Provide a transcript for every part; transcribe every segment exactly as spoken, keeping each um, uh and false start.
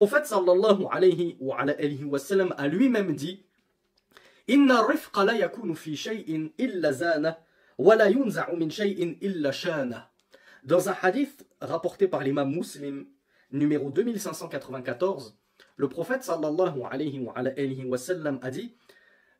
Au fait, sallallahu alayhi wa alayhi wa sallam a lui-même dit Inna rifqa la yakunu fi shay'in illa zana, wa la yunza'u min shay'in illa shana. Dans un hadith rapporté par l'imam Muslim, numéro deux mille cinq cent quatre-vingt-quatorze, le prophète sallallahu alayhi wa alayhi wa sallam a dit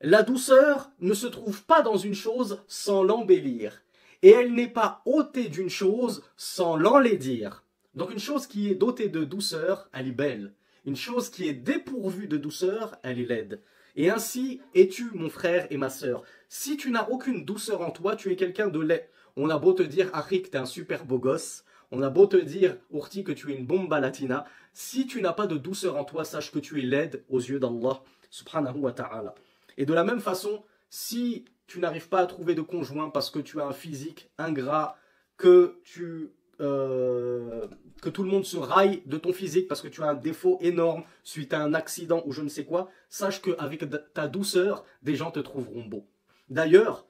La douceur ne se trouve pas dans une chose sans l'embellir, et elle n'est pas ôtée d'une chose sans l'enlaidir. Donc une chose qui est dotée de douceur, elle est belle. Une chose qui est dépourvue de douceur, elle est laide. Et ainsi es-tu, mon frère et ma sœur. Si tu n'as aucune douceur en toi, tu es quelqu'un de laid. On a beau te dire, Harry, que t'es un super beau gosse. On a beau te dire, Ourti, que tu es une bomba latina. Si tu n'as pas de douceur en toi, sache que tu es laide aux yeux d'Allah, subhanahu wa ta'ala. Et de la même façon, si tu n'arrives pas à trouver de conjoint parce que tu as un physique ingrat, que tu... Euh, que tout le monde se raille de ton physique parce que tu as un défaut énorme suite à un accident ou je ne sais quoi, sache qu'avec ta douceur, des gens te trouveront beau. D'ailleurs,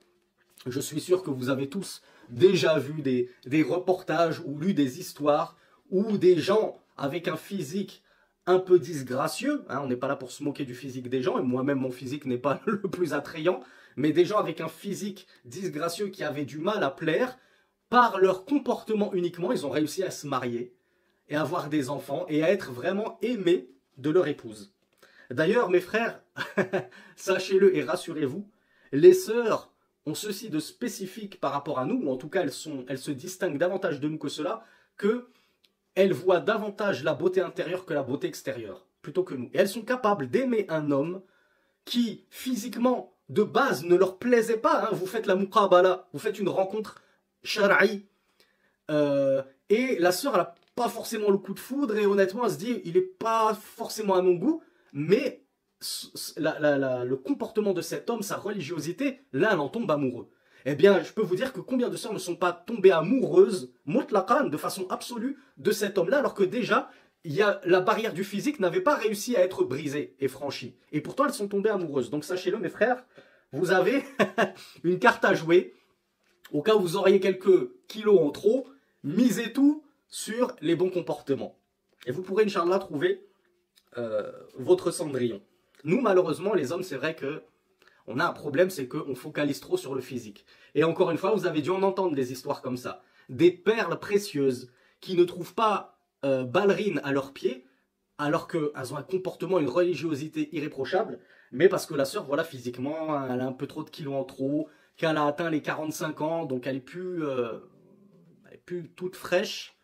je suis sûr que vous avez tous déjà vu des, des reportages ou lu des histoires où des gens avec un physique un peu disgracieux, hein, on n'est pas là pour se moquer du physique des gens, et moi-même mon physique n'est pas le plus attrayant, mais des gens avec un physique disgracieux qui avaient du mal à plaire, par leur comportement uniquement, ils ont réussi à se marier et à avoir des enfants et à être vraiment aimés de leur épouse. D'ailleurs, mes frères, sachez-le et rassurez-vous, les sœurs ont ceci de spécifique par rapport à nous, ou en tout cas elles, sont, elles se distinguent davantage de nous que cela, qu'elles voient davantage la beauté intérieure que la beauté extérieure, plutôt que nous. Et elles sont capables d'aimer un homme qui, physiquement, de base, ne leur plaisait pas. Hein. Vous faites la moukabala, vous faites une rencontre Char'i, euh, et la sœur n'a pas forcément le coup de foudre et honnêtement elle se dit il n'est pas forcément à mon goût, mais la, la, la, le comportement de cet homme, sa religiosité, là elle en tombe amoureux. Eh bien je peux vous dire que combien de sœurs ne sont pas tombées amoureuses mutlaqan, de façon absolue, de cet homme là, alors que déjà y a, la barrière du physique n'avait pas réussi à être brisée et franchie, et pourtant elles sont tombées amoureuses. Donc sachez-le mes frères, vous avez une carte à jouer. Au cas où vous auriez quelques kilos en trop, misez tout sur les bons comportements. Et vous pourrez, Inch'Allah, trouver euh, votre cendrillon. Nous, malheureusement, les hommes, c'est vrai que on a un problème, c'est qu'on focalise trop sur le physique. Et encore une fois, vous avez dû en entendre des histoires comme ça. Des perles précieuses qui ne trouvent pas euh, ballerines à leurs pieds, alors qu'elles ont un comportement, une religiosité irréprochable, mais parce que la sœur, voilà, physiquement, elle a un peu trop de kilos en trop, qu'elle a atteint les quarante-cinq ans, donc elle n'est plus, euh, plus toute fraîche.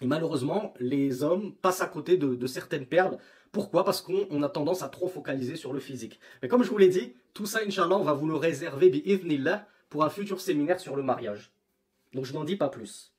Et malheureusement, les hommes passent à côté de, de certaines perles. Pourquoi? Parce qu'on a tendance à trop focaliser sur le physique. Mais comme je vous l'ai dit, tout ça, Inch'Allah, on va vous le réserver, bi'idhnillah, pour un futur séminaire sur le mariage. Donc je n'en dis pas plus.